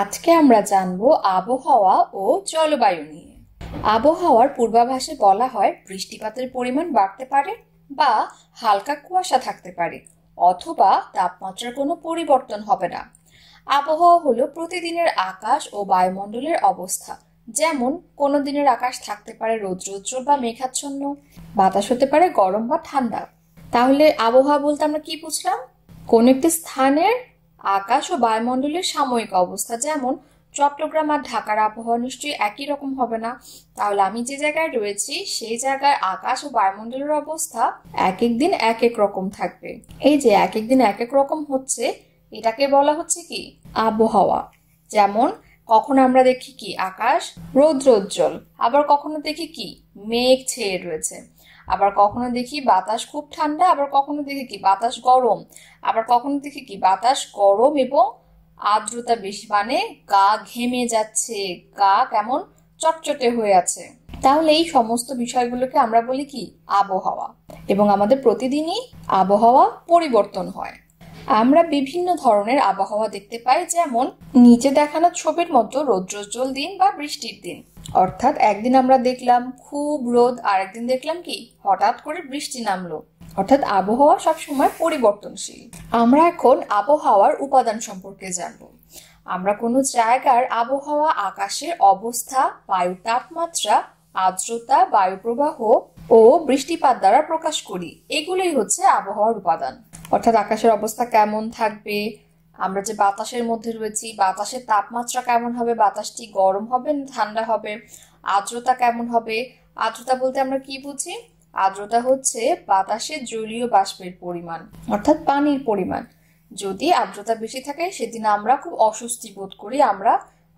আজকে আমরা জানবো আবহাওয়া ও জলবায়ু নিয়ে। আবহাওয়ার পূর্বাভাসে বলা হয় বৃষ্টিপাতের পরিমাণ বাড়তে পারে বা হালকা কুয়াশা থাকতে পারে অথবা তাপমাত্রার কোনো পরিবর্তন হবে না। আবহাওয়া হলো প্রতিদিনের আকাশ ও বায়ুমণ্ডলের অবস্থা। যেমন কোনো দিনের আকাশ থাকতে পারে রৌদ্রোজ্জ্বল বা মেঘাচ্ছন্ন, বাতাস হতে পারে গরম বা ঠান্ডা। তাহলে আবহাওয়া বলতে আমরা কি বুঝলাম? কোন একটি স্থানের আকাশ ও বায়ুমণ্ডলের সাময়িক অবস্থা। যেমন চট্টগ্রাম আর ঢাকার আবহাওয়া নিশ্চয়ই একই রকম হবে না। তাহলে আমি যে জায়গায় রয়েছি সেই জায়গার আকাশ ও বায়ুমণ্ডলের অবস্থা এক এক দিন এক এক রকম থাকবে। এই যে এক এক দিন এক এক রকম হচ্ছে, এটাকে বলা হচ্ছে কি? আবহাওয়া। যেমন কখনো আমরা দেখি কি আকাশ রৌদ্রোজ্জ্বল, আবার কখনো দেখি কি মেঘ ছেয়ে রয়েছে, আবার কখনো দেখি বাতাস খুব ঠান্ডা, আবার কখনো দেখি কি বাতাস গরম, আবার কখনো দেখি কি বাতাস গরম এবং আর্দ্রতা বেশি, মানে গা ঘেমে যাচ্ছে, গা কেমন চটচটে হয়ে আছে। তাহলে এই সমস্ত বিষয়গুলোকে আমরা বলি কি? আবহাওয়া। এবং আমাদের প্রতিদিনই আবহাওয়া পরিবর্তন হয়। আমরা বিভিন্ন ধরনের আবহাওয়া দেখতে পাই, যেমন নিচে দেখানো ছবির মতো রৌদ্রোজ্জ্বল দিন বা বৃষ্টির দিন। অর্থাৎ একদিন আমরা দেখলাম খুব রোদ, আর একদিন দেখলাম কি হঠাৎ করে বৃষ্টি নামলো। অর্থাৎ আবহাওয়া সবসময় পরিবর্তনশীল। আমরা এখন আবহাওয়ার উপাদান সম্পর্কে জানবো। আমরা কোনো জায়গার আবহাওয়া আকাশের অবস্থা, বায়ুর তাপমাত্রা, আর্দ্রতা, বায়ু প্রবাহ ও বৃষ্টিপাত দ্বারা প্রকাশ করি। এগুলোই হচ্ছে আবহাওয়ার উপাদান। অর্থাৎ আকাশের অবস্থা কেমন থাকবে, আমরা যে বাতাসের মধ্যে রয়েছি বাতাসের তাপমাত্রা কেমন হবে, বাতাসটি গরম হবে না ঠান্ডা হবে, আর্দ্রতা কেমন হবে। আর্দ্রতা বলতে আমরা কি বুঝি? আর্দ্রতা হচ্ছে বাতাসে জলীয় বাষ্পের পরিমাণ, অর্থাৎ পানির পরিমাণ। যদি আর্দ্রতা বেশি থাকে সেদিন আমরা খুব অস্বস্তি বোধ করি, আমরা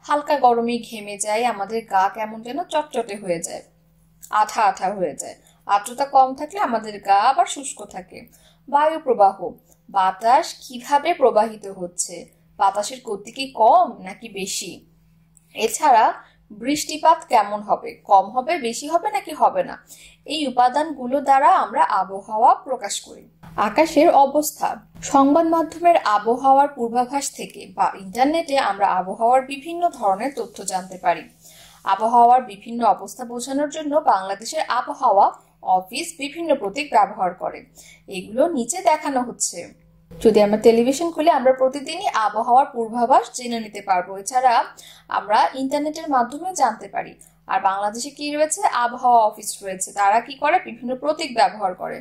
হালকা গরমে ঘেমে যাই, আমাদের গা কেমন যেন চটচটে হয়ে যায়, আঠা আঠা হয়ে যায়। আর্দ্রতা কম থাকলে আমাদের গা আবার শুষ্ক থাকে। বায়ু প্রবাহ, বাতাস কিভাবে প্রবাহিত হচ্ছে, বাতাসের গতি কি কম নাকি বেশি। এছাড়া বৃষ্টিপাত কেমন হবে, কম হবে, বেশি হবে নাকি হবে না। এই উপাদানগুলো দ্বারা আমরা আবহাওয়া প্রকাশ করি। আকাশের অবস্থা, সংবাদ মাধ্যমের আবহাওয়ার পূর্বাভাস থেকে বা ইন্টারনেটে আমরা আবহাওয়ার বিভিন্ন ধরনের তথ্য জানতে পারি। আবহাওয়ার বিভিন্ন অবস্থা বোঝানোর জন্য বাংলাদেশের আবহাওয়া অফিস বিভিন্ন প্রতীক ব্যবহার করে। এগুলো নিচে দেখানো হচ্ছে। যদি আমরা টেলিভিশন খুলে আমরা প্রতিদিনই আবহাওয়ার পূর্বাভাস জেনে নিতে পারবো। এছাড়া আমরা ইন্টারনেটের মাধ্যমে জানতে পারি। আর বাংলাদেশে কি রয়েছে? আবহাওয়া অফিস রয়েছে। তারা কি করে? বিভিন্ন প্রতীক ব্যবহার করে।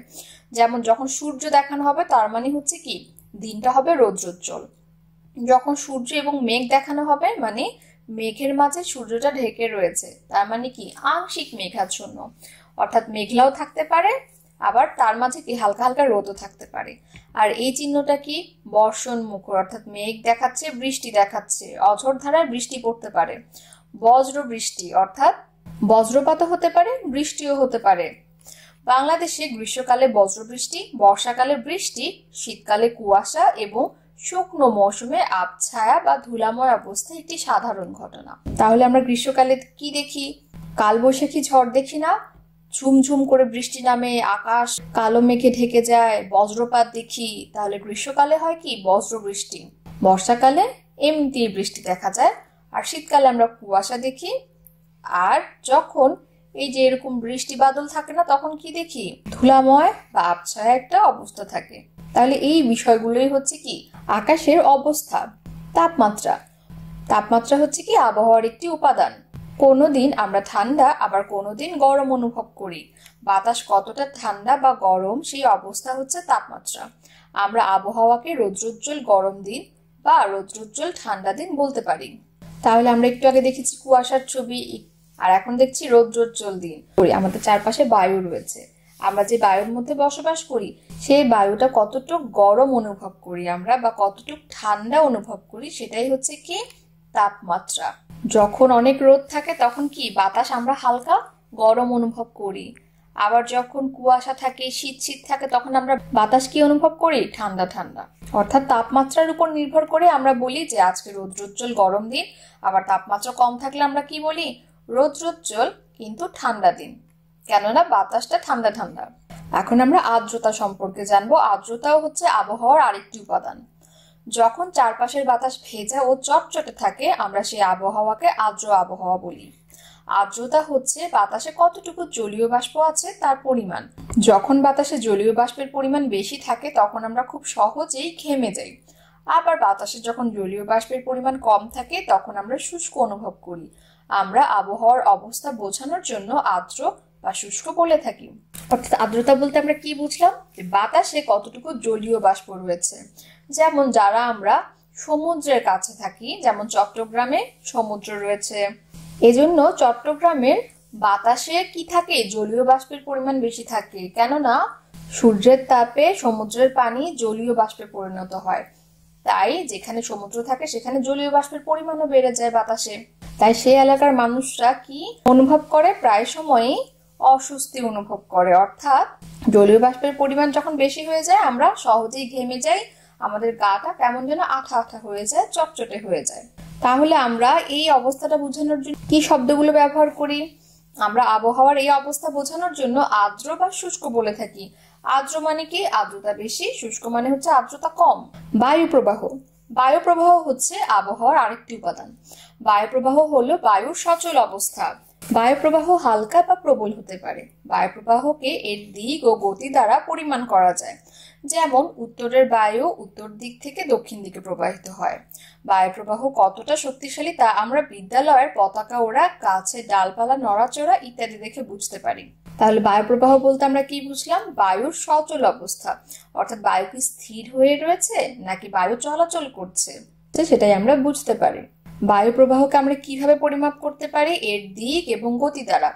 যেমন যখন সূর্য দেখানো হবে তার মানে হচ্ছে কি দিনটা হবে রৌদ্রোজ্জ্বল। যখন সূর্য এবং মেঘ দেখানো হবে মানে মেঘের মাঝে সূর্যটা ঢেকে রয়েছে, তার মানে কি আংশিক মেঘাচ্ছন্ন, অর্থাৎ মেঘলাও থাকতে পারে আবার তার মাঝে কি হালকা হালকা রোদও থাকতে পারে। আর এই চিহ্নটা কি? বর্ষণ মুখর, অর্থাৎ মেঘ দেখাচ্ছে বৃষ্টি দেখাচ্ছে, অঝোর ধারায় বৃষ্টি পড়তে পারে। বজ্র বৃষ্টি, অর্থাৎ বজ্রপাতও হতে পারে বৃষ্টিও হতে পারে। বাংলাদেশে গ্রীষ্মকালে বজ্র বৃষ্টি, বর্ষাকালে বৃষ্টি, শীতকালে কুয়াশা এবং শুকনো মৌসুমে আবছায়া বা ধুলাময় অবস্থা একটি সাধারণ ঘটনা। তাহলে আমরা গ্রীষ্মকালে কি দেখি? কালবৈশাখী ঝড় দেখি না? ঝুমঝুম করে বৃষ্টি নামে, আকাশ কালো মেঘে ঢেকে যায়, বজ্রপাত দেখি। তাহলে গ্রীষ্মকালে হয় কি বজ্র বৃষ্টি, বর্ষাকালে এমনিতে বৃষ্টি দেখা যায়, আর শীতকালে আমরা কুয়াশা দেখি। আর যখন এই যে এরকম বৃষ্টি বাদল থাকে না তখন কি দেখি? ধুলাময় বা আবছায়া একটা অবস্থা থাকে। তাহলে এই বিষয়গুলোই হচ্ছে কি আকাশের অবস্থা। তাপমাত্রা, তাপমাত্রা হচ্ছে কি আবহাওয়ার একটি উপাদান। কোনো দিন আমরা ঠান্ডা আবার কোনো দিন গরম অনুভব করি। বাতাস কতটা ঠান্ডা বা গরম সেই অবস্থা হচ্ছে তাপমাত্রা। আমরা আবহাওয়াকে রৌদ্রোজ্জ্বল গরম দিন বা রৌদ্রোজ্জ্বল ঠান্ডা দিন বলতে পারি। তাহলে আমরা একটু আগে দেখেছি কুয়াশার ছবি, আর এখন দেখছি রৌদ্রোজ্জ্বল দিন। আমাদের চারপাশে বায়ু রয়েছে, আমরা যে বায়ুর মধ্যে বসবাস করি সেই বায়ুটা কতটুকু গরম অনুভব করি আমরা বা কতটুকু ঠান্ডা অনুভব করি সেটাই হচ্ছে কি তাপমাত্রা। যখন অনেক রোদ থাকে তখন কি বাতাস আমরা হালকা গরম অনুভব করি, আবার যখন কুয়াশা থাকে শীত শীত থাকে তখন আমরা বাতাস কি অনুভব করি? ঠান্ডা ঠান্ডা। অর্থাৎ তাপমাত্রার উপর নির্ভর করে আমরা বলি যে আজকে রৌদ্রোজ্জ্বল গরম দিন, আবার তাপমাত্রা কম থাকলে আমরা কি বলি? রৌদ্রোজ্জ্বল কিন্তু ঠান্ডা দিন, কেননা বাতাসটা ঠান্ডা ঠান্ডা। এখন আমরা আর্দ্রতা সম্পর্কে জানবো। আর্দ্রতাও হচ্ছে আবহাওয়ার আরেকটি উপাদান। যখন চারপাশের বাতাস ভেজা ও চটচটে থাকে আমরা সেই আবহাওয়াকে আর্দ্র আবহাওয়া বলি। আর্দ্রতা হচ্ছে বাতাসে কতটুকু জলীয় বাষ্প আছে তার পরিমাণ। যখন বাতাসে জলীয় বাষ্পের পরিমাণ বেশি থাকে তখন আমরা খুব সহজেই ঘেমে যাই। আবার বাতাসে যখন জলীয় বাষ্পের পরিমাণ কম থাকে তখন আমরা শুষ্ক অনুভব করি। আমরা আবহাওয়ার অবস্থা বোঝানোর জন্য আর্দ্র বা শুষ্ক বলে থাকি। অর্থাৎ আর্দ্রতা বলতে আমরা কি বুঝলাম? বাতাসে কতটুকু জলীয় বাষ্প রয়েছে। যেমন যারা আমরা সমুদ্রের কাছে থাকি, যেমন চট্টগ্রামে সমুদ্র রয়েছে, এজন্য চট্টগ্রামের বাতাসে কি থাকে? জলীয় বাষ্পের পরিমাণ বেশি থাকে, কেননা সূর্যের তাপে সমুদ্রের পানি জলীয় বাষ্পে পরিণত হয়। তাই যেখানে সমুদ্র থাকে সেখানে জলীয় বাষ্পের পরিমাণও বেড়ে যায় বাতাসে। তাই সেই এলাকার মানুষরা কি অনুভব করে? প্রায় সময়ই অস্বস্তি অনুভব করে। অর্থাৎ জলীয় বাষ্পের পরিমাণ যখন বেশি হয়ে যায় আমরা সহজেই ঘেমে যাই, আমাদের গাটা কেমন যেন আঠা আঠা হয়ে যায়, চটচটে হয়ে যায়। তাহলে আমরা এই অবস্থাটা বোঝানোর জন্য কি শব্দগুলো ব্যবহার করি? আমরা আবহাওয়ার এই অবস্থা বোঝানোর জন্য আর্দ্র বা শুষ্ক বলে থাকি। আর্দ্র মানে কি? আর্দ্রতা বেশি। শুষ্ক মানে হচ্ছে আর্দ্রতা কম। বায়ু প্রবাহ। বায়ু প্রবাহ হচ্ছে আবহাওয়ার আরেকটি উপাদান। বায়ু প্রবাহ হলো বায়ুর সচল অবস্থা। বায়ু প্রবাহ হালকা বা প্রবল হতে পারে। বায়ু প্রবাহকে এর দিক ও গতি দ্বারা পরিমাণ করা যায়। যেমন উত্তরের বায়ু উত্তর দিক থেকে দক্ষিণ দিকে প্রবাহিত হয়। বায়ু প্রবাহ কতটা শক্তিশালী তা আমরা বিদ্যালয়ের পতাকা ওড়া, গাছের ডালপালা নড়াচড়া ইত্যাদি দেখে বুঝতে পারি। তাহলে বায়ু প্রবাহ বলতে আমরা কি বুঝলাম? বায়ুর সচল অবস্থা। অর্থাৎ বায়ু কি স্থির হয়ে রয়েছে নাকি বায়ু চলাচল করছে, সেটাই আমরা বুঝতে পারি। বায়ু প্রবাহকে আমরা কিভাবে পরিমাপ করতে পারি? এর দিক এবং গতি দ্বারা।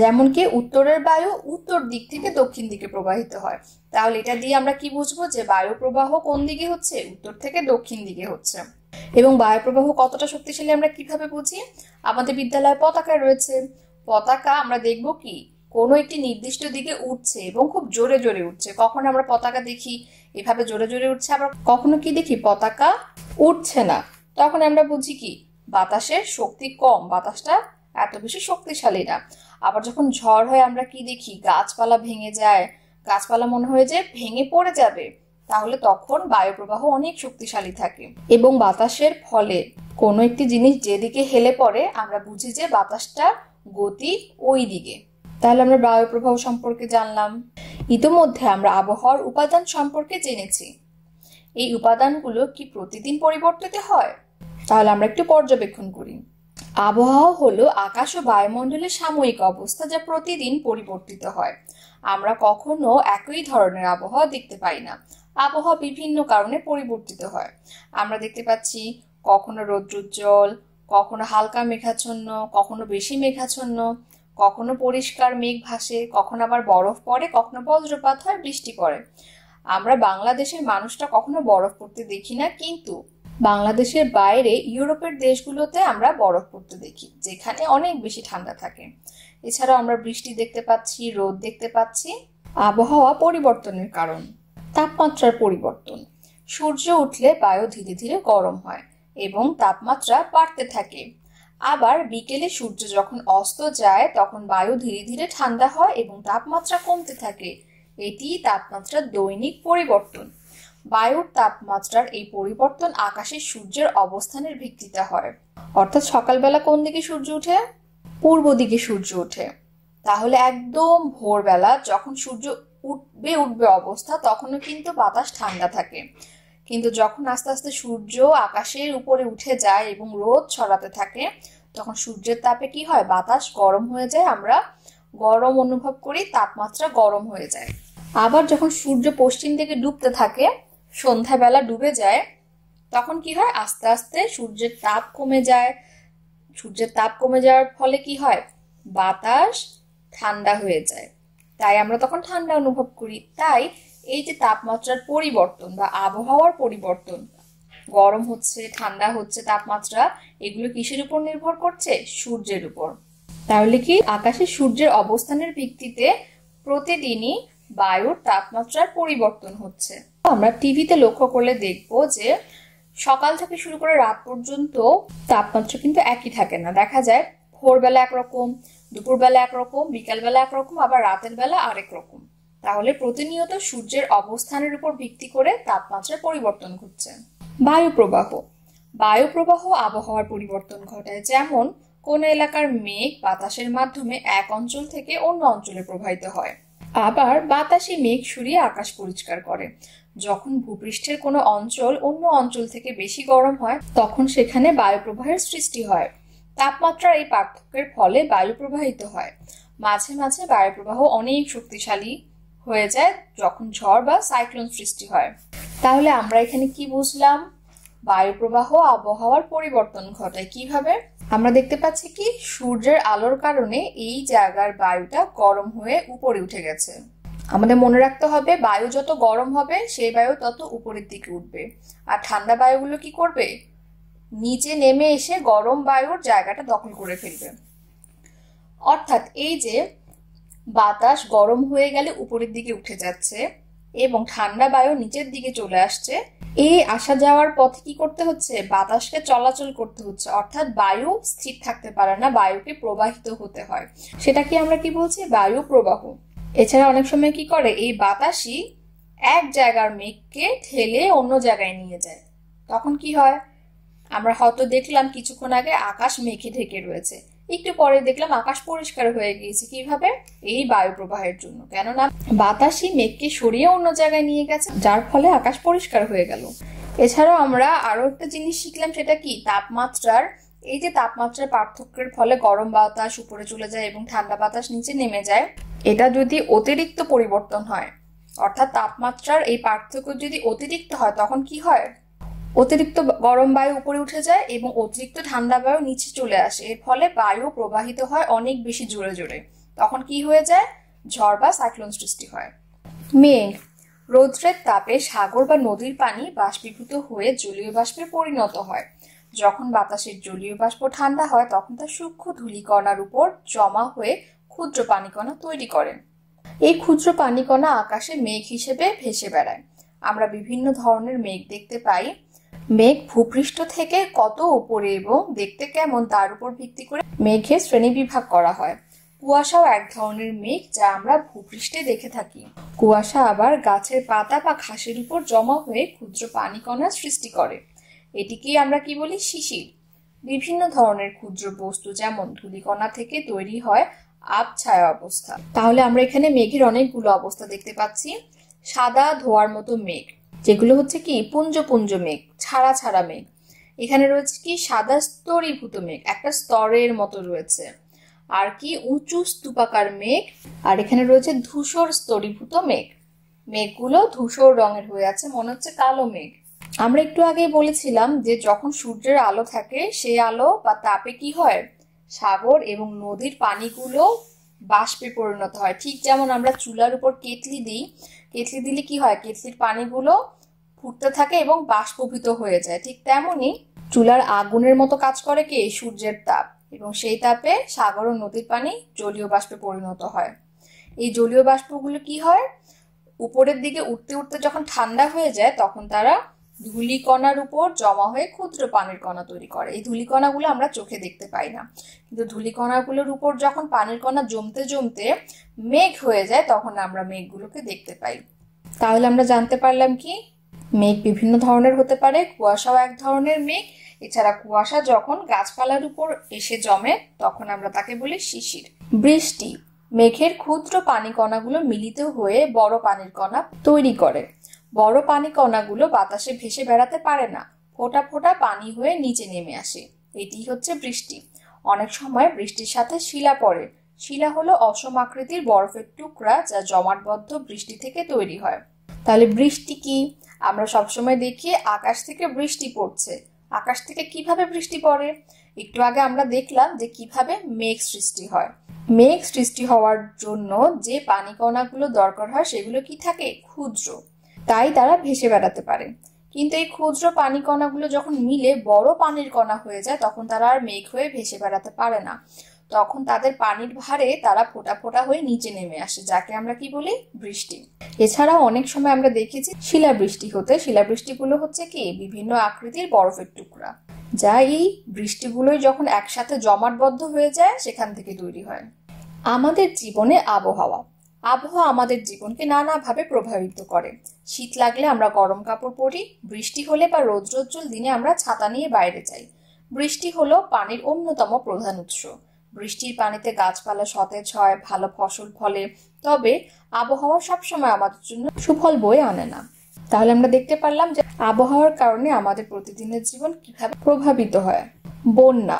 যেমন কি উত্তরের বায়ু উত্তর দিক থেকে দক্ষিণ দিকে প্রবাহিত হয়, তাহলে এটা দিয়ে আমরা কি বুঝবো যে বায়ু প্রবাহ কোন দিকে হচ্ছে? উত্তর থেকে দক্ষিণ দিকে হচ্ছে। এবং বায়ু প্রবাহ কতটা শক্তিশালী আমরা কিভাবে বুঝি? আমাদের বিদ্যালয়ে পতাকা রয়েছে। পতাকা আমরা দেখব কি কোনো একটি নির্দিষ্ট দিকে উঠছে এবং খুব জোরে জোরে উঠছে। কখনো আমরা পতাকা দেখি এভাবে জোরে জোরে উঠছে, আবার কখনো কি দেখি পতাকা উঠছে না। তখন আমরা বুঝি কি বাতাসের শক্তি কম, বাতাসটা এত বেশি শক্তিশালী না। আবার যখন ঝড় হয় আমরা কি দেখি? গাছপালা ভেঙে যায়, গাছপালা মনে হয় যে ভেঙে পড়ে যাবে, তাহলে তখন বায়ু প্রবাহ অনেক শক্তিশালী থাকে। এবং বাতাসের ফলে কোনো একটি জিনিস যেদিকে হেলে পড়ে আমরা বুঝি যে বাতাসটার গতি ওই দিকে। তাহলে আমরা বায়ু প্রবাহ সম্পর্কে জানলাম। ইতিমধ্যে আমরা আবহাওয়ার উপাদান সম্পর্কে জেনেছি। এই উপাদানগুলো কি প্রতিদিন পরিবর্তিত হয়? তাহলে আমরা একটু পর্যবেক্ষণ করি। আবহাওয়া হলো আকাশ ও বায়ুমণ্ডলের সাময়িক অবস্থা যা প্রতিদিন পরিবর্তিত হয়। আমরা কখনো একই ধরনের আবহাওয়া দেখতে পাই না। আবহাওয়া বিভিন্ন কারণে পরিবর্তিত হয়। আমরা দেখতে পাচ্ছি কখনো রৌদ্রোজ্জ্বল, কখনো হালকা মেঘাচ্ছন্ন, কখনো বেশি মেঘাচ্ছন্ন, কখনো পরিষ্কার মেঘ ভাসে, কখনো আবার বরফ পড়ে, কখনো বজ্রপাত হয়, বৃষ্টি পড়ে। আমরা বাংলাদেশের মানুষটা কখনো বরফ পড়তে দেখি না, কিন্তু বাংলাদেশের বাইরে ইউরোপের দেশগুলোতে আমরা বরফ পড়তে দেখি, যেখানে অনেক বেশি ঠান্ডা থাকে। এছাড়াও আমরা বৃষ্টি দেখতে পাচ্ছি, রোদ দেখতে পাচ্ছি। আবহাওয়া পরিবর্তনের কারণ তাপমাত্রার পরিবর্তন। সূর্য উঠলে বায়ু ধীরে ধীরে গরম হয় এবং তাপমাত্রা বাড়তে থাকে। আবার বিকেলে সূর্য যখন অস্ত যায় তখন বায়ু ধীরে ধীরে ঠান্ডা হয় এবং তাপমাত্রা কমতে থাকে। এটি তাপমাত্রার দৈনিক পরিবর্তন। বায়ুর তাপমাত্রার এই পরিবর্তন আকাশে সূর্যের অবস্থানের ভিত্তিতে হয়। অর্থাৎ সকালবেলা কোন দিকে সূর্য ওঠে? পূর্ব দিকে সূর্য ওঠে। তাহলে একদম ভোরবেলা যখন সূর্য উঠবে উঠবে অবস্থা তখনও কিন্তু বাতাস ঠান্ডা থাকে, কিন্তু যখন আস্তে আস্তে সূর্য আকাশের উপরে উঠে যায় এবং রোদ ছড়াতে থাকে তখন সূর্যের তাপে কি হয়? বাতাস গরম হয়ে যায়, আমরা গরম অনুভব করি, তাপমাত্রা গরম হয়ে যায়। আবার যখন সূর্য পশ্চিম দিকে ডুবতে থাকে, সন্ধ্যাবেলা ডুবে যায়, তখন কি হয়? আস্তে আস্তে সূর্যের তাপ কমে যায়। সূর্যের তাপ কমে যাওয়ার ফলে কি হয়? বাতাস ঠান্ডা হয়ে যায়, তাই আমরা তখন ঠান্ডা অনুভব করি। তাই এই যে তাপমাত্রার পরিবর্তন বা আবহাওয়ার পরিবর্তন, গরম হচ্ছে, ঠান্ডা হচ্ছে, তাপমাত্রা, এগুলো কিসের উপর নির্ভর করছে? সূর্যের উপর। তাহলে কি আকাশে সূর্যের অবস্থানের ভিত্তিতে প্রতিদিনই বায়ুর তাপমাত্রার পরিবর্তন হচ্ছে। আমরা টিভিতে লক্ষ্য করলে দেখবো যে সকাল থেকে শুরু করে রাত পর্যন্ত তাপমাত্রা কিন্তু একই থাকে না। দেখা যায় ভোরবেলা একরকম, দুপুরবেলা একরকম, বিকালবেলা একরকম, আবার রাতের বেলা আরেক রকম। তাহলে প্রতিনিয়ত সূর্যের অবস্থানের উপর ভিত্তি করে তাপমাত্রার পরিবর্তন ঘটছে। বায়ুপ্রবাহ। বায়ুপ্রবাহ আবহাওয়ার পরিবর্তন ঘটায়, যেমন কোনো এলাকার মেঘ বাতাসের মাধ্যমে এক অঞ্চল থেকে অন্য অঞ্চলে প্রবাহিত হয়। আবার বাতাসে মেঘ সরিয়ে আকাশ পরিষ্কার করে। যখন ভূপৃষ্ঠের কোনো অঞ্চল অন্য অঞ্চল থেকে বেশি গরম হয়, তখন সেখানে বায়ুপ্রবাহের সৃষ্টি হয়। তাপমাত্রার এই পার্থক্যের ফলে বায়ু প্রবাহিত হয়। মাঝে মাঝে বায়ুপ্রবাহ অনেক শক্তিশালী হয়ে যায় যখন ঝড় বা সাইক্লোন সৃষ্টি হয়। তাহলে আমরা এখানে কি বুঝলাম? বায়ুপ্রবাহ আবহাওয়ার পরিবর্তন ঘটায়। কিভাবে? আমরা দেখতে পাচ্ছি কি সূর্যের আলোর কারণে এই জায়গার বায়ুটা গরম হয়ে উপরে উঠে গেছে। আমাদের মনে রাখতে হবে বায়ু যত গরম হবে সেই বায়ু তত উপরের দিকে উঠবে, আর ঠান্ডা বায়ুগুলো কি করবে? নিচে নেমে এসে গরম বায়ুর জায়গাটা দখল করে ফেলবে। অর্থাৎ এই যে বাতাস গরম হয়ে গেলে উপরের দিকে উঠে যাচ্ছে এবং ঠান্ডা বায়ু নিচের দিকে চলে আসছে, এই আসা যাওয়ার পথে কি করতে হচ্ছে? বাতাসকে চলাচল করতে হচ্ছে। অর্থাৎ বায়ু স্থির থাকতে পারে না, বায়ুকে প্রবাহিত হতে হয়। সেটা কি আমরা কি বলছি? বায়ু প্রবাহ। এছাড়া অনেক সময় কি করে, এই বাতাসই এক জায়গার মেঘকে ঠেলে অন্য জায়গায় নিয়ে যায়। তখন কি হয়? আমরা হয়তো দেখলাম কিছুক্ষণ আগে আকাশ মেঘে ঢেকে রয়েছে, একটু পরে দেখলাম আকাশ পরিষ্কার হয়ে গিয়েছে। কিভাবে? এই বায়ু প্রবাহের জন্য। কেননা বাতাসই মেঘকে সরিয়ে অন্য জায়গায় নিয়ে গেছে, যার ফলে আকাশ পরিষ্কার হয়ে গেল। এছাড়াও আমরা আরো একটা জিনিস শিখলাম, সেটা কি? তাপমাত্রার এই যে তাপমাত্রার পার্থক্যের ফলে গরম বাতাস উপরে চলে যায় এবং ঠান্ডা বাতাস নিচে নেমে যায়, এটা যদি অতিরিক্ত পরিবর্তন হয়, অর্থাৎ তাপমাত্রার এই পার্থক্য যদি অতিরিক্ত হয়, তখন কি হয়? অতিরিক্ত গরম বায়ু উপরে উঠে যায় এবং অতিরিক্ত ঠান্ডা বায়ু নিচে চলে আসে। এর ফলে বায়ু প্রবাহিত হয় অনেক বেশি জোরে জোরে। তখন কি হয়ে যায়? ঝড় বা সাইক্লোন সৃষ্টি হয়। মেঘ রৌদ্রের তাপে সাগর বা নদীর পানি বাষ্পীভূত হয়ে জলীয় বাষ্পে পরিণত হয়। যখন বাতাসের জলীয় বাষ্প ঠান্ডা হয়, তখন তা সূক্ষ্ম ধূলিকণার উপর জমা হয়ে ক্ষুদ্র পানিকণা তৈরি করে। এই ক্ষুদ্র পানিকণা আকাশে মেঘ হিসেবে ভেসে বেড়ায়। আমরা বিভিন্ন ধরনের মেঘ দেখতে পাই। মেঘ ভূপৃষ্ঠ থেকে কত উপরে এবং দেখতে কেমন তার উপর ভিত্তি করে মেঘের শ্রেণী বিভাগ করা হয়। কুয়াশাও এক ধরনের মেঘ যা আমরা ভূপৃষ্ঠে দেখে থাকি। কুয়াশা আবার গাছের পাতা বা ঘাসের উপর জমা হয়ে ক্ষুদ্র পানিকণা সৃষ্টি করে। এটিকেই আমরা কি বলি? শিশির। বিভিন্ন ধরনের ক্ষুদ্র বস্তু যেমন ধূলিকণা থেকে তৈরি হয় আবছায়া অবস্থা। তাহলে আমরা এখানে মেঘের অনেকগুলো অবস্থা দেখতে পাচ্ছি। সাদা ধোয়ার মতো মেঘ, যেগুলো হচ্ছে কি পুঞ্জ পুঞ্জ মেঘ, ছাড়া ছাড়া মেঘ। এখানে রয়েছে কি সাদা স্তরীভূত মেঘ, একটা স্তরের মতো রয়েছে। আর কি উঁচু স্তূপাকার মেঘ। আর এখানে রয়েছে ধূসর স্তরীভূত মেঘ। মেঘগুলো ধূসর রঙের হয়ে আছে, মনে হচ্ছে কালো মেঘ। আমরা একটু আগেই বলেছিলাম যে যখন সূর্যের আলো থাকে, সেই আলো বা তাপে কি হয়? সাগর এবং নদীর পানিগুলো বাষ্পে পরিণত হয়। ঠিক যেমন আমরা চুলার উপর কেটলি দিই, কেটলি দিলে কি হয়? কেটলির পানিগুলো ফুটতে থাকে এবং বাষ্পীভূত হয়ে যায়। ঠিক তেমনি চুলার আগুনের মতো কাজ করে কি সূর্যের তাপ, এবং সেই তাপে সাগর ও নদীর পানি জলীয় বাষ্পে পরিণত হয়। এই জলীয় বাষ্পগুলো কি হয়? উপরের দিকে উঠতে উঠতে যখন ঠান্ডা হয়ে যায়, তখন তারা ধূলিকণার উপর জমা হয়ে ক্ষুদ্র পানির কণা তৈরি করে। এই ধূলিকণাগুলো আমরা চোখে দেখতে পাই না, কিন্তু ধূলিকণাগুলোর উপর যখন পানির কণা জমতে জমতে মেঘ হয়ে যায়, তখন আমরা মেঘগুলোকে দেখতে পাই। তাহলে আমরা জানতে পারলাম কি মেঘ বিভিন্ন ধরনের হতে পারে। কুয়াশাও এক ধরনের মেঘ। এছাড়া কুয়াশা যখন গাছপালার উপর এসে জমে, তখন আমরা তাকে বলি শিশির। বৃষ্টি মেঘের ক্ষুদ্র পানিকণাগুলো মিলিত হয়ে বড় পানির কণা তৈরি করে। বড় পানি কণাগুলো বাতাসে ভেসে বেড়াতে পারে না, ফোঁটা ফোঁটা পানি হয়ে নিচে নেমে আসে। এটি হচ্ছে বৃষ্টি। অনেক সময় বৃষ্টির সাথে শিলা পড়ে। শিলা হলো অসম আকৃতির বরফের টুকরা যা জমাটবদ্ধ বৃষ্টি থেকে তৈরি হয়। তাহলে বৃষ্টি কি? আমরা সবসময় দেখি আকাশ থেকে বৃষ্টি পড়ছে। আকাশ থেকে কিভাবে বৃষ্টি পড়ে? একটু আগে আমরা দেখলাম যে কিভাবে মেঘ সৃষ্টি হয়। মেঘ সৃষ্টি হওয়ার জন্য যে পানি কণাগুলো দরকার হয় সেগুলো কি থাকে? ক্ষুদ্র। তাই তারা ভেসে বেড়াতে পারে। কিন্তু এই ক্ষুদ্র পানি কণাগুলো যখন মিলে বড় পানির কণা হয়ে যায়, তখন তারা আর মেঘ হয়ে ভেসে বেড়াতে পারে না। তখন তাদের পানির ভারে তারা ফোঁটা ফোঁটা হয়ে নিচে নেমে আসে, যাকে আমরা কি বলি? বৃষ্টি। এছাড়া অনেক সময় আমরা দেখেছি শিলাবৃষ্টি হতে। শিলাবৃষ্টিগুলো হচ্ছে কি বিভিন্ন আকৃতির বরফের টুকরা, যা এই বৃষ্টিগুলোই যখন একসাথে জমাটবদ্ধ হয়ে যায় সেখান থেকে তৈরি হয়। আমাদের জীবনে আবহাওয়া আবহাওয়া আমাদের জীবনকে নানাভাবে প্রভাবিত করে। শীত লাগলে আমরা গরম কাপড় পরি, বৃষ্টি হলে বা রৌদ্রোজ্জ্বল দিনে আমরা ছাতা নিয়ে বাইরে যাই। বৃষ্টি হলো পানির অন্যতম প্রধান উৎস। বৃষ্টির পানিতে গাছপালা সতেজ হয়, ভালো ফসল ফলে। তবে আবহাওয়া সবসময় আমাদের জন্য সুফল বয়ে আনে না। তাহলে আমরা দেখতে পারলাম যে আবহাওয়ার কারণে আমাদের প্রতিদিনের জীবন কিভাবে প্রভাবিত হয়। বন্যা,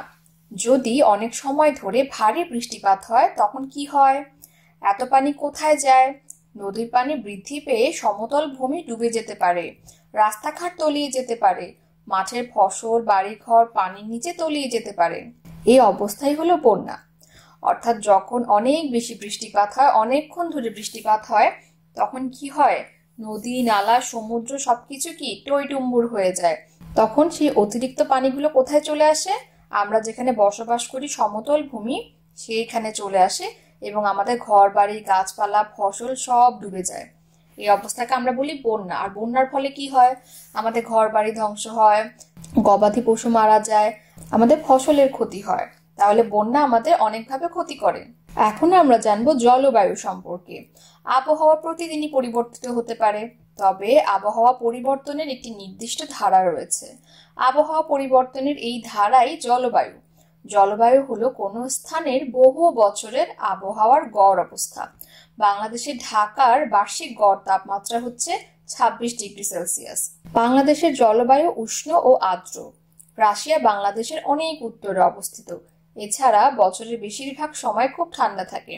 যদি অনেক সময় ধরে ভারী বৃষ্টিপাত হয় তখন কি হয়? এত পানি কোথায় যায়? নদীর পানি বৃদ্ধি পেয়ে সমতল ভূমি ডুবে যেতে পারে, রাস্তাঘাট তলিয়ে যেতে পারে, মাঠের ফসল, বাড়িঘর পানির নিচে তলিয়ে যেতে পারে। এই অবস্থাই হলো বন্যা। অর্থাৎ যখন অনেক বেশি বৃষ্টিপাত হয়, অনেকক্ষণ ধরে বৃষ্টিপাত হয়, তখন কি হয়? নদী, নালা, সমুদ্র সবকিছু কি টইটুম্বুর হয়ে যায়। তখন সেই অতিরিক্ত পানিগুলো কোথায় চলে আসে? আমরা যেখানে বসবাস করি, সমতল ভূমি, সেইখানে চলে আসে এবং আমাদের ঘর বাড়ি, গাছপালা, ফসল সব ডুবে যায়। এই অবস্থাকে আমরা বলি বন্যা। আর বন্যার ফলে কি হয়? আমাদের ঘর বাড়ি ধ্বংস হয়, গবাদি পশু মারা যায়, আমাদের ফসলের ক্ষতি হয়। তাহলে বন্যা আমাদের অনেকভাবে ক্ষতি করে। এখন আমরা জানবো জলবায়ু সম্পর্কে। আবহাওয়া প্রতিদিনই পরিবর্তিত হতে পারে, তবে আবহাওয়া পরিবর্তনের একটি নির্দিষ্ট ধারা রয়েছে। আবহাওয়া পরিবর্তনের এই ধারাই জলবায়ু। জলবায়ু হলো কোনো স্থানের বহু বছরের আবহাওয়ার গড় অবস্থা। বাংলাদেশের ঢাকার বার্ষিক গড় তাপমাত্রা হচ্ছে 26 ডিগ্রি সেলসিয়াস। বাংলাদেশের জলবায়ু উষ্ণ ও আর্দ্র। রাশিয়া বাংলাদেশের অনেক উত্তরে অবস্থিত। এছাড়া বছরের বেশিরভাগ সময় খুব ঠান্ডা থাকে।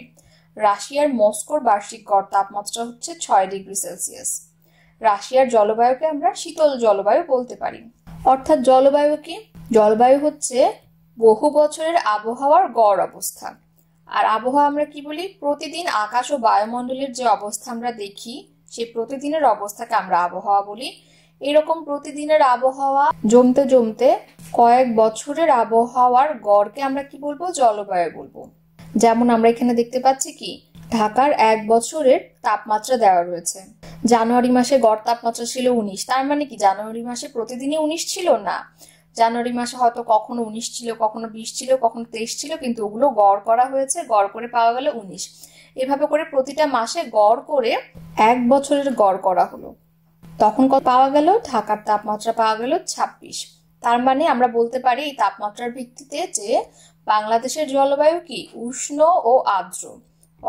রাশিয়ার মস্কোর বার্ষিক গড় তাপমাত্রা হচ্ছে 6 ডিগ্রি সেলসিয়াস। রাশিয়ার জলবায়ুকে আমরা শীতল জলবায়ু বলতে পারি। অর্থাৎ জলবায়ু কি? জলবায়ু হচ্ছে বহু বছরের আবহাওয়ার গড় অবস্থা। আর আবহাওয়া আমরা কি বলি? প্রতিদিন আকাশ ও বায়ুমণ্ডলের যে অবস্থা আমরা দেখি, সেই প্রতিদিনের অবস্থাকে আমরা আবহাওয়া বলি। এরকম প্রতিদিনের আবহাওয়া জমতে জমতে কয়েক বছরের আবহাওয়ার গড়কে আমরা কি বলবো? জলবায়ু বলবো। যেমন আমরা এখানে দেখতে পাচ্ছি কি, ঢাকার এক বছরের তাপমাত্রা দেওয়া রয়েছে। জানুয়ারি মাসে গড় তাপমাত্রা ছিল 19। তার মানে কি জানুয়ারি মাসে প্রতিদিনই 19 ছিল না? জানুয়ারি মাসে হয়তো কখনো 19 ছিল, কখনো 20 ছিল, কখনো 23 ছিল, কিন্তু ওগুলো গড় করা হয়েছে, গড় করে পাওয়া গেল 19। এভাবে করে প্রতিটা মাসে গড় করে এক বছরের গড় করা হলো। তখন পাওয়া গেল ঢাকার তাপমাত্রা পাওয়া গেল 26। তার মানে আমরা বলতে পারি এই তাপমাত্রার ভিত্তিতে যে বাংলাদেশের জলবায়ু কি? উষ্ণ ও আর্দ্র।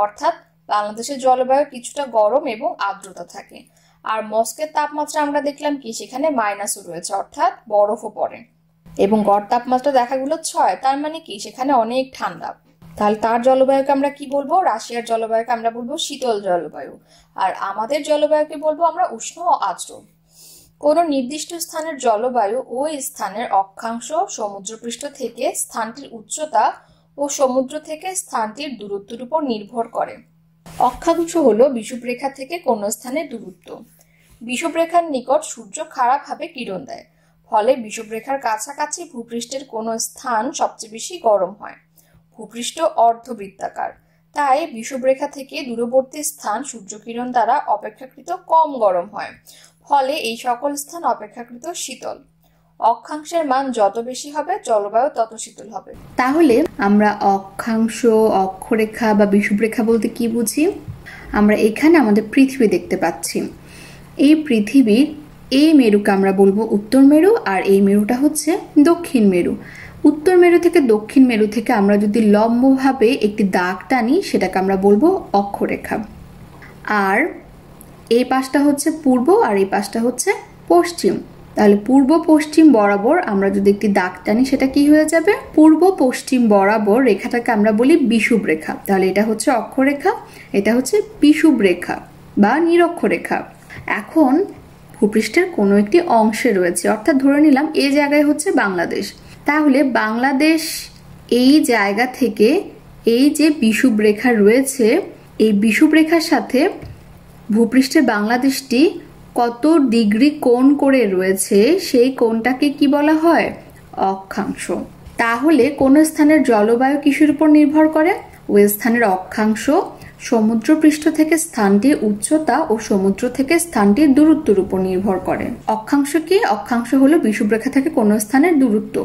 অর্থাৎ বাংলাদেশের জলবায়ু কিছুটা গরম এবং আর্দ্রতা থাকে। আর মস্কের তাপমাত্রা আমরা দেখলাম কি, সেখানে মাইনাসও রয়েছে, অর্থাৎ বরফও পড়ে এবং গড় তাপমাত্রা দেখা গেল 6। তার মানে কি সেখানে অনেক ঠান্ডা। তাহলে তার জলবায়ুকে আমরা কি বলবো? রাশিয়ার জলবায়ুকে আমরা বলবো শীতল জলবায়ু। আর আমাদের জলবায়ুকে বলবো আমরা উষ্ণ ও আর্দ্র। কোনো নির্দিষ্ট স্থানের জলবায়ু ওই স্থানের অক্ষাংশ, সমুদ্রপৃষ্ঠ থেকে স্থানটির উচ্চতা ও সমুদ্র থেকে স্থানটির দূরত্বের উপর নির্ভর করে। অক্ষাংশ হলো বিষুবরেখা থেকে কোনো স্থানের দূরত্ব। বিষুবরেখার নিকট সূর্য খাড়াভাবে কিরণ দেয়, ফলে বিষুবরেখার কাছাকাছি ভূপৃষ্ঠের কোনো স্থান সবচেয়ে বেশি গরম হয়। ভূপৃষ্ঠ অর্ধবৃত্তাকার, তাই বিষুবরেখা থেকে দূরবর্তী স্থান সূর্যকিরণ দ্বারা অপেক্ষাকৃত কম গরম হয়, ফলে এই সকল স্থান অপেক্ষাকৃত শীতল। অক্ষাংশের মান যত বেশি হবে জলবায়ু তত শীতল হবে। তাহলে আমরা অক্ষাংশ, অক্ষরেখা বা বিষুবরেখা বলতে কি বুঝি? আমরা এখানে আমাদের পৃথিবী দেখতে পাচ্ছি। এই পৃথিবীর এই মেরুকে আমরা বলবো উত্তর মেরু, আর এই মেরুটা হচ্ছে দক্ষিণ মেরু। উত্তর মেরু থেকে দক্ষিণ মেরু থেকে আমরা যদি লম্বভাবে একটি দাগ টানি, সেটাকে আমরা বলবো অক্ষরেখা। আর এই পাশটা হচ্ছে পূর্ব আর এই পাশটা হচ্ছে পশ্চিম। তাহলে পূর্ব পশ্চিম বরাবর আমরা যদি একটি দাগ টানি, সেটা কি হয়ে যাবে? পূর্ব পশ্চিম বরাবর রেখাটাকে আমরা বলি বিষুব রেখা। তাহলে এটা হচ্ছে অক্ষরেখা, এটা হচ্ছে বিষুব রেখা বা নিরক্ষরেখা। এখন ভূপৃষ্ঠের কোনো একটি অংশে রয়েছে, অর্থাৎ ধরে নিলাম এই জায়গায় হচ্ছে বাংলাদেশ। তাহলে বাংলাদেশ এই জায়গা থেকে এই যে বিষুব রেখা রয়েছে, এই বিষুব রেখার সাথে ভূপৃষ্ঠের বাংলাদেশটি কত ডিগ্রি কোণ করে রয়েছে, সেই কোণটাকে কি বলা হয়? অক্ষাংশ। তাহলে কোন স্থানের জলবায়ু কিসের উপর নির্ভর করে? ওই স্থানের অক্ষাংশ, সমুদ্রপৃষ্ঠ থেকে স্থানটির উচ্চতা ও সমুদ্র থেকে স্থানটির দূরত্বের উপর নির্ভর করে। অক্ষাংশ কি? অক্ষাংশ হলো বিষুবরেখা থেকে কোনো স্থানের দূরত্ব।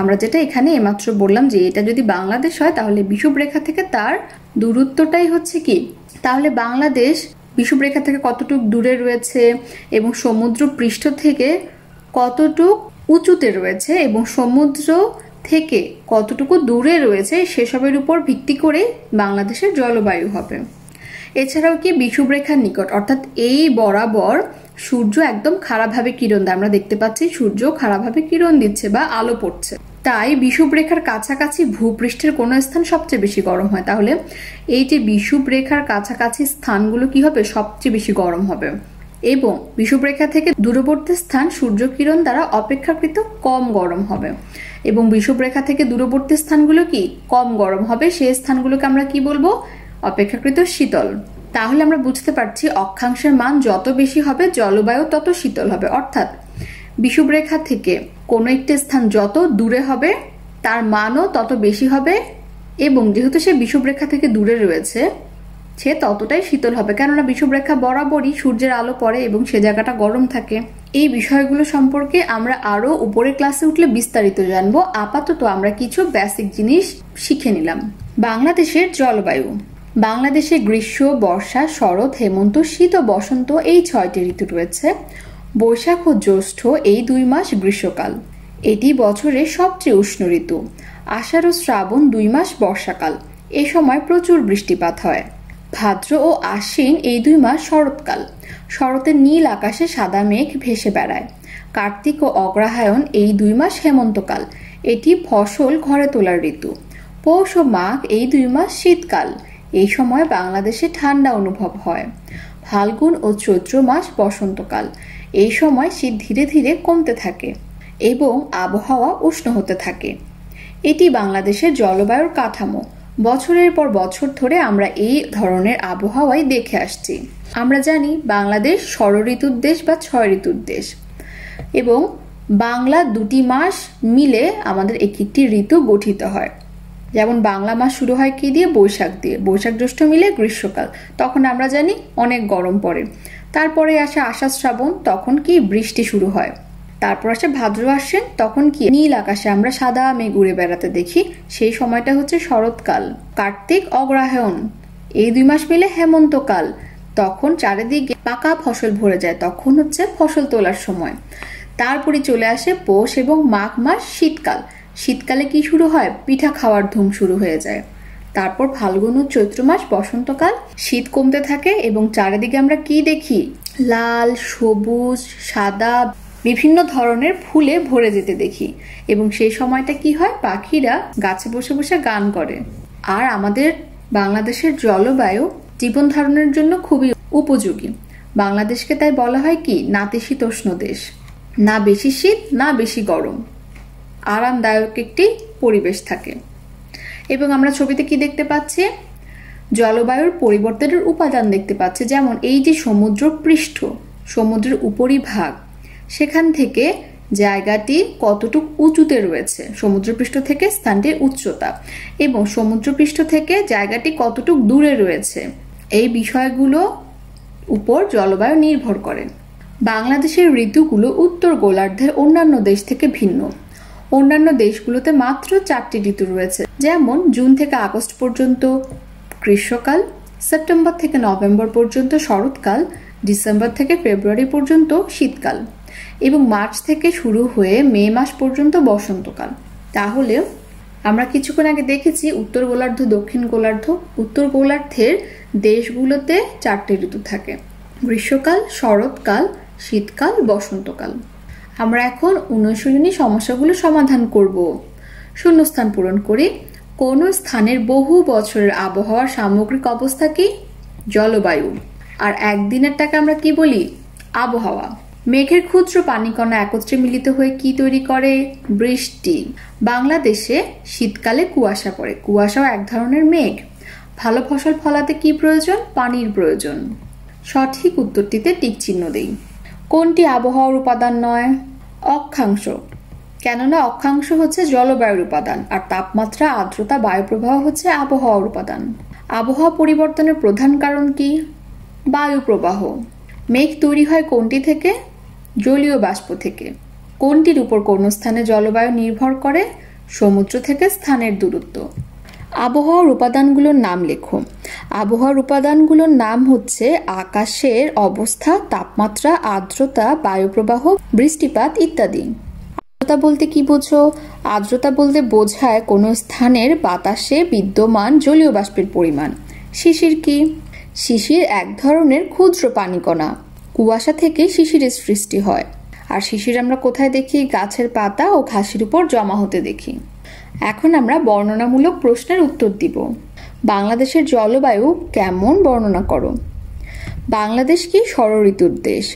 আমরা যেটা এখানে এইমাত্র বললাম যে এটা যদি বাংলাদেশ হয়, তাহলে বিষুবরেখা থেকে তার দূরত্বটাই হচ্ছে কি তাহলে বাংলাদেশ বিষুবরেখা থেকে কতটুক দূরে রয়েছে এবং সমুদ্র পৃষ্ঠ থেকে কতটুক উঁচুতে রয়েছে এবং সমুদ্র থেকে কতটুকু দূরে রয়েছে সেসবের উপর ভিত্তি করে বাংলাদেশের জলবায়ু হবে। এছাড়াও কি বিষুবরেখার নিকট অর্থাৎ এই বরাবর সূর্য একদম খাড়াভাবে কিরণ দেয়, আমরা দেখতে পাচ্ছি সূর্য খাড়াভাবে কিরণ দিচ্ছে বা আলো পড়ছে, তাই বিষুবরেখার কাছাকাছি ভূপৃষ্ঠের কোনো স্থান সবচেয়ে বেশি গরম হয়। তাহলে এই যে বিষুবরেখার কাছাকাছি স্থানগুলো কি হবে, সবচেয়ে বেশি গরম হবে এবং বিষুবরেখা থেকে দূরবর্তী স্থান সূর্যকিরণ দ্বারা অপেক্ষাকৃত কম গরম হবে এবং বিষুবরেখা থেকে দূরবর্তী স্থানগুলো কি কম গরম হবে, সেই স্থানগুলোকে আমরা কি বলবো, অপেক্ষাকৃত শীতল। তাহলে আমরা বুঝতে পারছি অক্ষাংশের মান যত বেশি হবে জলবায়ু তত শীতল হবে, অর্থাৎ বিষুবরেখা থেকে কোনো একটি স্থান যত দূরে হবে তার মানও তত বেশি হবে এবং যেহেতু সে বিষুবরেখা থেকে দূরে রয়েছে সে ততটাই শীতল হবে, কেননা বিষুবরেখা বরাবরই সূর্যের আলো পড়ে এবং সে জায়গাটা গরম থাকে। এই বিষয়গুলো সম্পর্কে আমরা আরো উপরের ক্লাসে উঠলে বিস্তারিত জানবো। আপাতত আমরা কিছু বেসিক জিনিস শিখে নিলাম। বাংলাদেশের জলবায়ু, বাংলাদেশে গ্রীষ্ম, বর্ষা, শরৎ, হেমন্ত, শীত ও বসন্ত এই ৬টি ঋতু রয়েছে। বৈশাখ ও জ্যৈষ্ঠ এই ২ মাস গ্রীষ্মকাল, এটি বছরের সবচেয়ে উষ্ণ ঋতু। আষাঢ় ও শ্রাবণ ২ মাস বর্ষাকাল, এ সময় প্রচুর বৃষ্টিপাত হয়। ভাদ্র ও আশ্বিন এই ২ মাস শরৎকাল, শরতে নীল আকাশে সাদা মেঘ ভেসে বেড়ায়। কার্তিক ও অগ্রহায়ণ এই ২ মাস হেমন্তকাল, এটি ফসল ঘরে তোলার ঋতু। পৌষ ও মাঘ এই ২ মাস শীতকাল, এই সময় বাংলাদেশে ঠান্ডা অনুভব হয়। ফাল্গুন ও চৈত্র মাস বসন্তকাল, এই সময় শীত ধীরে ধীরে কমতে থাকে এবং আবহাওয়া উষ্ণ হতে থাকে। এটি বাংলাদেশের জলবায়ুর কাঠামো। বছরের পর বছর ধরে আমরা এই ধরনের আবহাওয়াই দেখে আসছি। আমরা জানি বাংলাদেশ ষড়ঋতুর দেশ বা ৬ ঋতুর দেশ এবং বাংলা ২টি মাস মিলে আমাদের ১টি ঋতু গঠিত হয়। যেমন বাংলা মাস শুরু হয় কি দিয়ে, বৈশাখ দিয়ে, বৈশাখ জ্যৈষ্ঠ মিলে গ্রীষ্মকাল, তখন আমরা জানি অনেক গরম পড়ে। তারপরে আসে আষাঢ় শ্রাবণ, তখন কি বৃষ্টি শুরু হয়। তারপর আসে ভাদ্র আশ্বিন, তখন কি নীল আকাশে আমরা সাদা মেঘ উড়ে বেড়াতে দেখি, সেই সময়টা হচ্ছে শরৎকাল। কার্তিক অগ্রহায়ণ এই ২ মাস মিলে হেমন্তকাল, তখন চারিদিকে পাকা ফসল ভরে যায়, তখন হচ্ছে ফসল তোলার সময়। তারপরে চলে আসে পৌষ এবং মাঘ মাস শীতকাল, শীতকালে কি শুরু হয়, পিঠা খাওয়ার ধুম শুরু হয়ে যায়। তারপর ফাল্গুন ও চৈত্র মাস বসন্তকাল, শীত কমতে থাকে এবং চারিদিকে আমরা কি দেখি, লাল, সবুজ, সাদা বিভিন্ন ধরনের ফুলে ভরে যেতে দেখি এবং সেই সময়টা কি হয়, পাখিরা গাছে বসে বসে গান করে। আর আমাদের বাংলাদেশের জলবায়ু জীবন ধারণের জন্য খুবই উপযোগী। বাংলাদেশকে তাই বলা হয় কি, নাতিশীতোষ্ণ দেশ, না বেশি শীত না বেশি গরম, আরামদায়ক একটি পরিবেশ থাকে। এবং আমরা ছবিতে কি দেখতে পাচ্ছি, জলবায়ুর পরিবর্তনের উপাদান দেখতে পাচ্ছি। যেমন এই যে সমুদ্র পৃষ্ঠ, সমুদ্রের উপরিভাগ, সেখান থেকে জায়গাটি কতটুকু উঁচুতে রয়েছে, সমুদ্রপৃষ্ঠ থেকে স্থানটির উচ্চতা এবং সমুদ্রপৃষ্ঠ থেকে জায়গাটি কতটুকু দূরে রয়েছে, এই বিষয়গুলো উপর জলবায়ু নির্ভর করে। বাংলাদেশের ঋতুগুলো উত্তর গোলার্ধের অন্যান্য দেশ থেকে ভিন্ন। অন্যান্য দেশগুলোতে মাত্র ৪টি ঋতু রয়েছে, যেমন জুন থেকে আগস্ট পর্যন্ত গ্রীষ্মকাল, সেপ্টেম্বর থেকে নভেম্বর পর্যন্ত শরৎকাল, ডিসেম্বর থেকে ফেব্রুয়ারি পর্যন্ত শীতকাল এবং মার্চ থেকে শুরু হয়ে মে মাস পর্যন্ত বসন্তকাল। তাহলে আমরা কিছুক্ষণ আগে দেখেছি উত্তর গোলার্ধ, দক্ষিণ গোলার্ধ। উত্তর গোলার্ধের দেশগুলোতে ৪টি ঋতু থাকে, গ্রীষ্মকাল, শরৎকাল, শীতকাল, বসন্তকাল। আমরা এখন ১৯ সমস্যাগুলো সমাধান করব। শূন্যস্থান পূরণ করি। কোন স্থানের বহু বছরের আবহাওয়ার সামগ্রিক অবস্থা কি, জলবায়ু। আর একদিনেরটাকে আমরা কি বলি, আবহাওয়া। মেঘের ক্ষুদ্র পানিকণা একত্রে মিলিত হয়ে কি তৈরি করে, বৃষ্টি। বাংলাদেশে শীতকালে কুয়াশা পড়ে, কুয়াশাও এক ধরনের মেঘ। ভালো ফসল ফলাতে কি প্রয়োজন, পানির প্রয়োজন। সঠিক উত্তরটিতে টিক চিহ্ন দেই। কোনটি আবহাওয়ার উপাদান নয়, অক্ষাংশ, কেননা অক্ষাংশ হচ্ছে জলবায়ুর উপাদান আর তাপমাত্রা, আর্দ্রতা, বায়ুপ্রবাহ হচ্ছে আবহাওয়ার উপাদান। আবহাওয়া পরিবর্তনের প্রধান কারণ কি, বায়ুপ্রবাহ। মেঘ তৈরি হয় কোনটি থেকে, জলীয় বাষ্প থেকে। কোনটির উপর কোন স্থানে জলবায়ু নির্ভর করে, সমুদ্র থেকে স্থানের দূরত্ব। आबहावार उपादानगुलोर नाम लेखो। आबहावार उपादानगुलोर नाम होच्छे आकाशेर अवस्था, तापमात्रा, आर्द्रता, वायुप्रवाह, बृष्टिपात इत्यादि। आर्द्रता बोलते कि बोझो? आर्द्रता बोलते बोझाय कोनो स्थानेर बातासे विद्यमान जलीय बाष्पेर परिमाण। शिशिर कि? शिशिर एक धरनेर क्षुद्र पानिकणा। कुयाशा थेके शिशिरेर सृष्टि हय। आर शिशिर आमरा कोथाय देखी? गाछेर पाता ओ घासेर उपर जमा होते देखी। এখন আমরা বর্ণনামূলক প্রশ্নের উত্তর দিব। বাংলাদেশের জলবায়ু কেমন বর্ণনা করো? বাংলাদেশ কি ষড়ঋতুর দেশ।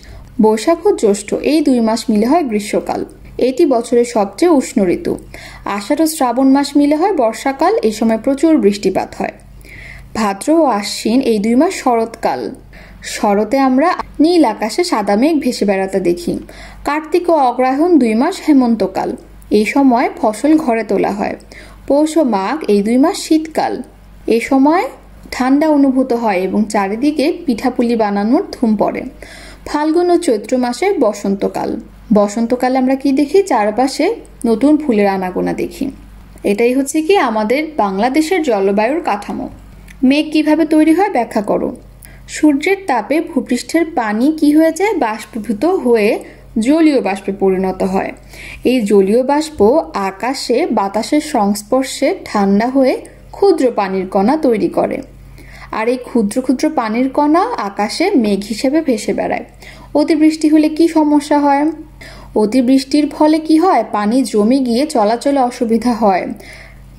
বৈশাখ ও জ্যৈষ্ঠ এই দুই মাস মিলে হয় গ্রীষ্মকাল। এটি বছরের সবচেয়ে উষ্ণ ঋতু। আষাঢ় ও শ্রাবণ মাস মিলে হয় বর্ষাকাল। এই সময় প্রচুর বৃষ্টিপাত হয়। ভাদ্র ও আশ্বিন এই দুই মাস শরৎকাল। শরতে আমরা নীল আকাশে সাদা মেঘ ভেসে বেড়াতে দেখি। কার্তিক ও অগ্রহায়ণ দুই মাস হেমন্তকাল। এই সময় ফসল ঘরে তোলা হয়। পৌষ ও মাঘ এই দুই মাস শীতকাল। এই সময় ঠান্ডা অনুভূত হয় এবং চারিদিকে পিঠাপুলি বানানোর ধুম পড়ে। ফাল্গুন ও চৈত্র মাসে বসন্তকাল। বসন্তকালে আমরা কি দেখি? চারপাশে নতুন ফুলের আনাগোনা দেখি। এটাই হচ্ছে কি আমাদের বাংলাদেশের জলবায়ুর কাঠামো। মেঘ কিভাবে তৈরি হয় ব্যাখ্যা করো। সূর্যের তাপে ভূপৃষ্ঠের পানি কি হয়ে যায়? বাষ্পীভূত হয়ে জলীয় বাষ্পে পরিণত হয়। এই জলীয় বাষ্প আকাশে বাতাসের সংস্পর্শে ঠান্ডা হয়ে ক্ষুদ্র পানির কণা তৈরি করে। আর এই ক্ষুদ্র ক্ষুদ্র পানির কণা আকাশে মেঘ হিসেবে ভেসে বেড়ায়। অতিবৃষ্টি হলে কি সমস্যা হয়? অতিবৃষ্টির ফলে কি হয়? পানি জমে গিয়ে চলাচলে অসুবিধা হয়।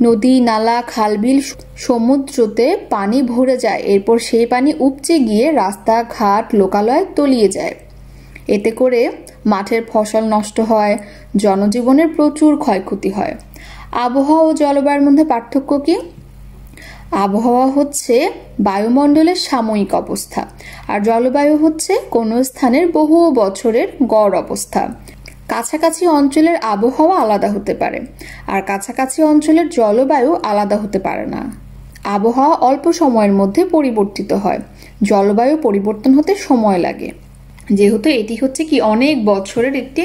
নদী, নালা, খালবিল, সমুদ্রতে পানি ভরে যায়। এরপর সেই পানি উপচে গিয়ে রাস্তাঘাট, লোকালয় তলিয়ে যায়। এতে করে মাঠের ফসল নষ্ট হয়, জনজীবনের প্রচুর ক্ষয়ক্ষতি হয়। আবহাওয়া ও জলবায়ুর মধ্যে পার্থক্য কি? আবহাওয়া হচ্ছে বায়ুমণ্ডলের সাময়িক অবস্থা, আর জলবায়ু হচ্ছে কোনো স্থানের বহু বছরের গড় অবস্থা। কাছাকাছি অঞ্চলের আবহাওয়া আলাদা হতে পারে, আর কাছাকাছি অঞ্চলের জলবায়ু আলাদা হতে পারে না। আবহাওয়া অল্প সময়ের মধ্যে পরিবর্তিত হয়, জলবায়ু পরিবর্তন হতে সময় লাগে, যেহেতু এটি হচ্ছে কি অনেক বছরের একটি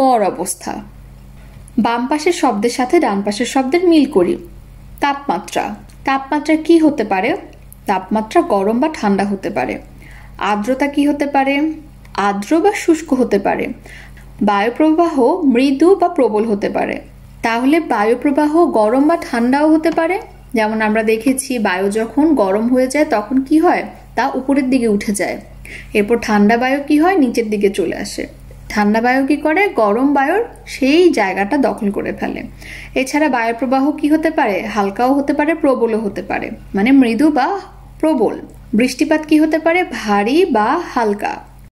গড় অবস্থা। বাম পাশের শব্দের সাথে ডান পাশের শব্দের মিল করি। তাপমাত্রা। তাপমাত্রা কি হতে পারে? তাপমাত্রা গরম বা ঠান্ডা হতে পারে। আর্দ্রতা কি হতে পারে? আর্দ্র বা শুষ্ক হতে পারে। বায়ুপ্রবাহ মৃদু বা প্রবল হতে পারে। তাহলে বায়ুপ্রবাহ গরম বা ঠান্ডাও হতে পারে। যেমন আমরা দেখেছি বায়ু যখন গরম হয়ে যায় তখন কি হয়? তা উপরের দিকে উঠে যায়। এরপর ঠান্ডা বায়ু কি হয়? নিচের দিকে চলে আসে। ঠান্ডা বায়ু কি করে? গরম বায়ুর সেই জায়গাটা দখল করে ফেলে। এছাড়া বায়ুপ্রবাহ কি হতে পারে? হালকাও হতে পারে, প্রবলও হতে পারে, মানে মৃদু বা প্রবল। বৃষ্টিপাত কি হতে পারে? ভারী বা হালকা।